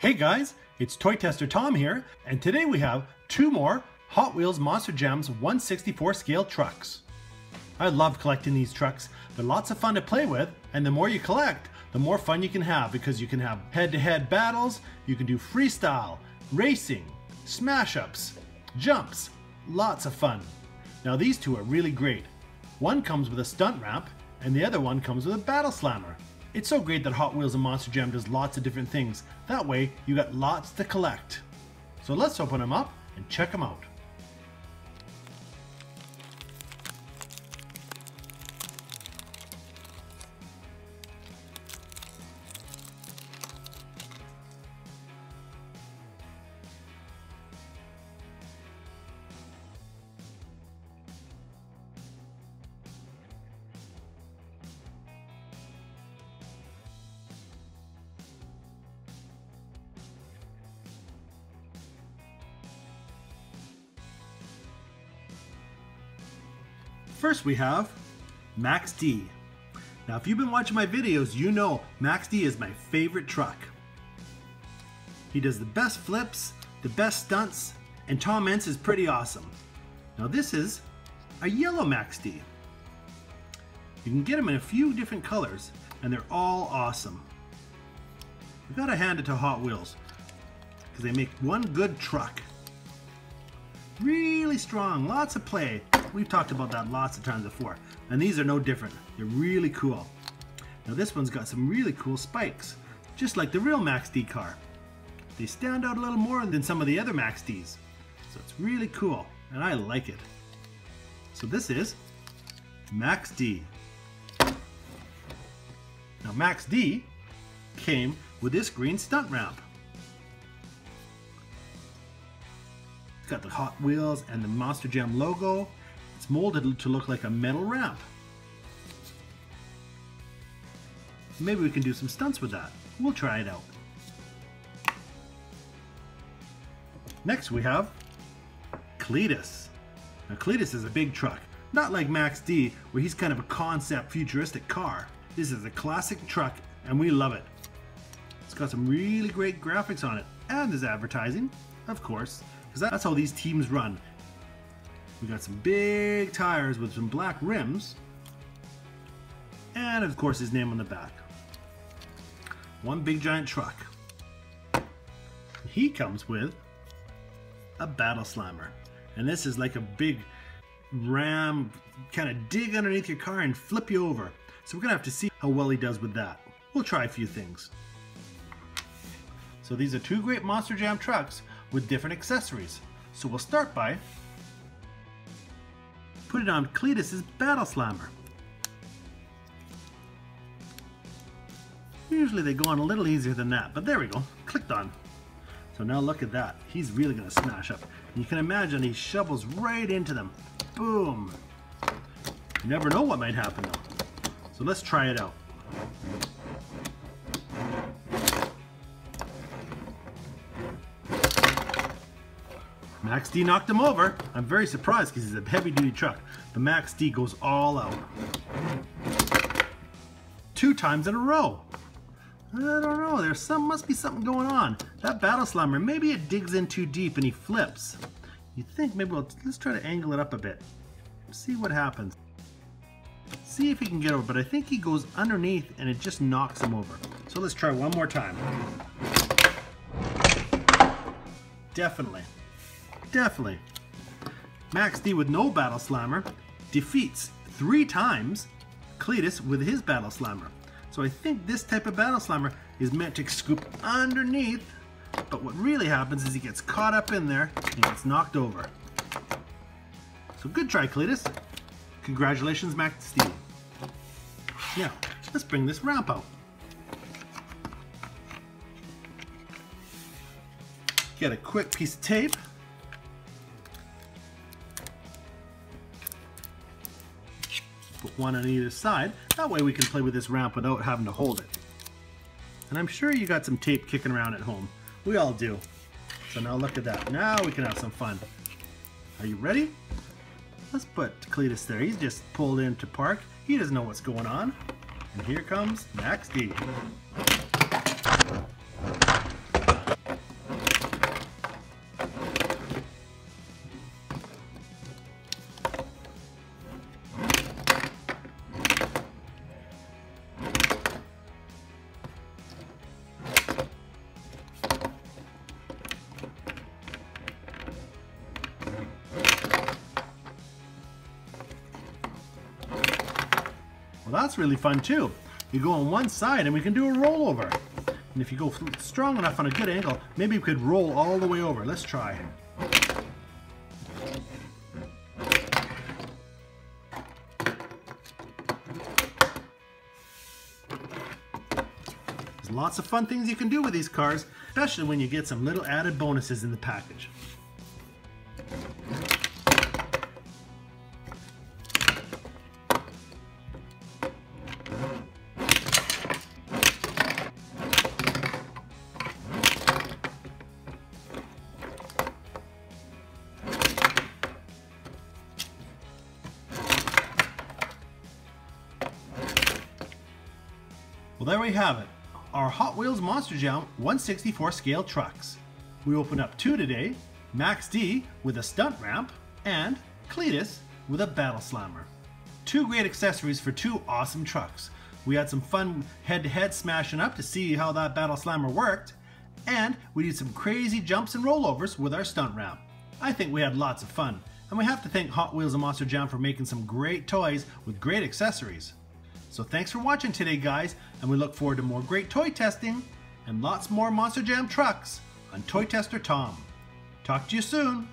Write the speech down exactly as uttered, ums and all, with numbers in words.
Hey guys, it's Toy Tester Tom here, and today we have two more Hot Wheels Monster Jam's one sixty-fourth scale trucks. I love collecting these trucks. They're lots of fun to play with, and the more you collect, the more fun you can have because you can have head-to-head battles, you can do freestyle, racing, smash-ups, jumps, lots of fun. Now these two are really great. One comes with a stunt ramp, and the other one comes with a battle slammer. It's so great that Hot Wheels and Monster Jam does lots of different things. That way, you got lots to collect. So let's open them up and check them out. First we have Max D. Now if you've been watching my videos, you know Max D is my favorite truck. He does the best flips, the best stunts, and Tom Ments is pretty awesome. Now this is a yellow Max D. You can get them in a few different colors and they're all awesome. You've got to hand it to Hot Wheels because they make one good truck. Really strong, lots of play. We've talked about that lots of times before, and these are no different. They're really cool. Now this one's got some really cool spikes, just like the real Max D car. They stand out a little more than some of the other Max Ds, so it's really cool, and I like it. So this is Max D. Now Max D came with this green stunt ramp. It's got the Hot Wheels and the Monster Jam logo. It's molded to look like a metal ramp. Maybe we can do some stunts with that. We'll try it out. Next we have Cleatus. Now Cleatus is a big truck. Not like Max D, where he's kind of a concept futuristic car. This is a classic truck and we love it. It's got some really great graphics on it, and there's advertising, of course, because that's how these teams run. We got some big tires with some black rims, and of course his name on the back. One big giant truck. He comes with a battle slammer, and this is like a big ram, kind of dig underneath your car and flip you over. So we're gonna have to see how well he does with that. We'll try a few things. So these are two great Monster Jam trucks with different accessories. So we'll start by put it on Cleatus's battle slammer. Usually they go on a little easier than that, but there we go, clicked on. So now look at that, he's really gonna smash up. And you can imagine he shovels right into them. Boom. You never know what might happen though. So let's try it out. Max D knocked him over. I'm very surprised because he's a heavy-duty truck. The Max D goes all out. Two times in a row. I don't know, there's some, must be something going on. That battle slammer, maybe it digs in too deep and he flips. You think maybe we'll, let's try to angle it up a bit. See what happens. See if he can get over, but I think he goes underneath and it just knocks him over. So let's try one more time. Definitely. Definitely. Max D with no battle slammer defeats three times Cleatus with his battle slammer. So I think this type of battle slammer is meant to scoop underneath, but what really happens is he gets caught up in there and gets knocked over. So good try, Cleatus. Congratulations, Max D. Now, let's bring this ramp out. Get a quick piece of tape. Put one on either side. That way we can play with this ramp without having to hold it. And I'm sure you got some tape kicking around at home. We all do. So now look at that. Now we can have some fun. Are you ready? Let's put Cleatus there. He's just pulled into park. He doesn't know what's going on. And here comes Max D. Well, that's really fun too. You go on one side and we can do a rollover. And if you go strong enough on a good angle, maybe we could roll all the way over. Let's try. There's lots of fun things you can do with these cars, especially when you get some little added bonuses in the package. Well, there we have it, our Hot Wheels Monster Jam one sixty-fourth scale trucks. We opened up two today, Max D with a stunt ramp and Cleatus with a battle slammer. Two great accessories for two awesome trucks. We had some fun head-to-head smashing up to see how that battle slammer worked, and we did some crazy jumps and rollovers with our stunt ramp. I think we had lots of fun, and we have to thank Hot Wheels and Monster Jam for making some great toys with great accessories. So thanks for watching today, guys, and we look forward to more great toy testing and lots more Monster Jam trucks on Toy Tester Tom. Talk to you soon.